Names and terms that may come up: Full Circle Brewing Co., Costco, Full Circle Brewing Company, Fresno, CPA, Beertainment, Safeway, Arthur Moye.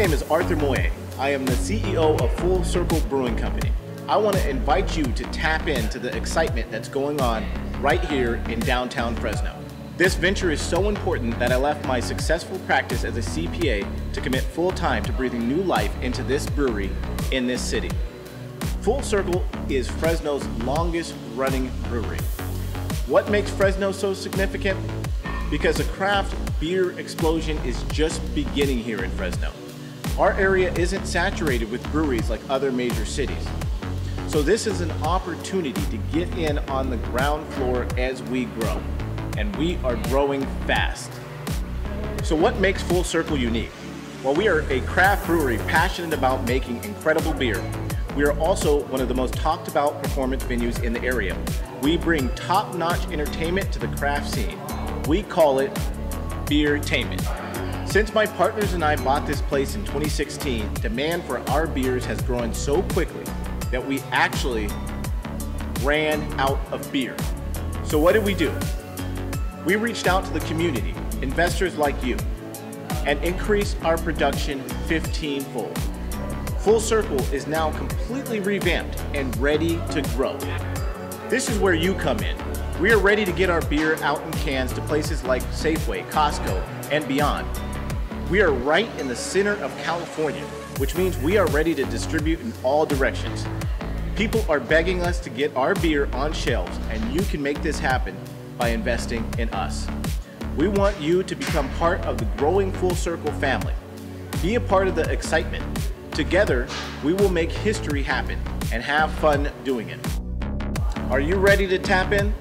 name is Arthur Moye. I am the CEO of Full Circle Brewing Company. I want to invite you to tap into the excitement that's going on right here in downtown Fresno. This venture is so important that I left my successful practice as a CPA to commit full-time to breathing new life into this brewery in this city. Full Circle is Fresno's longest-running brewery. What makes Fresno so significant? Because the craft beer explosion is just beginning here in Fresno. Our area isn't saturated with breweries like other major cities. So this is an opportunity to get in on the ground floor as we grow. And we are growing fast. So what makes Full Circle unique? Well, we are a craft brewery passionate about making incredible beer. We are also one of the most talked about performance venues in the area. We bring top-notch entertainment to the craft scene. We call it Beertainment. Since my partners and I bought this place in 2016, demand for our beers has grown so quickly that we actually ran out of beer. So what did we do? We reached out to the community, investors like you, and increased our production 15-fold. Full Circle is now completely revamped and ready to grow. This is where you come in. We are ready to get our beer out in cans to places like Safeway, Costco, and beyond. We are right in the center of California, which means we are ready to distribute in all directions. People are begging us to get our beer on shelves, and you can make this happen by investing in us. We want you to become part of the growing Full Circle family. Be a part of the excitement. Together, we will make history happen and have fun doing it. Are you ready to tap in?